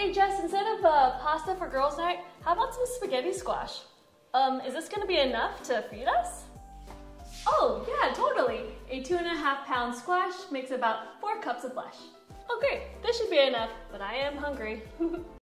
hey Jess, instead of pasta for girls night, how about some spaghetti squash? Is this gonna be enough to feed us? Oh yeah, totally. A 2.5 pound squash makes about 4 cups of flesh. Oh great, this should be enough, but I am hungry.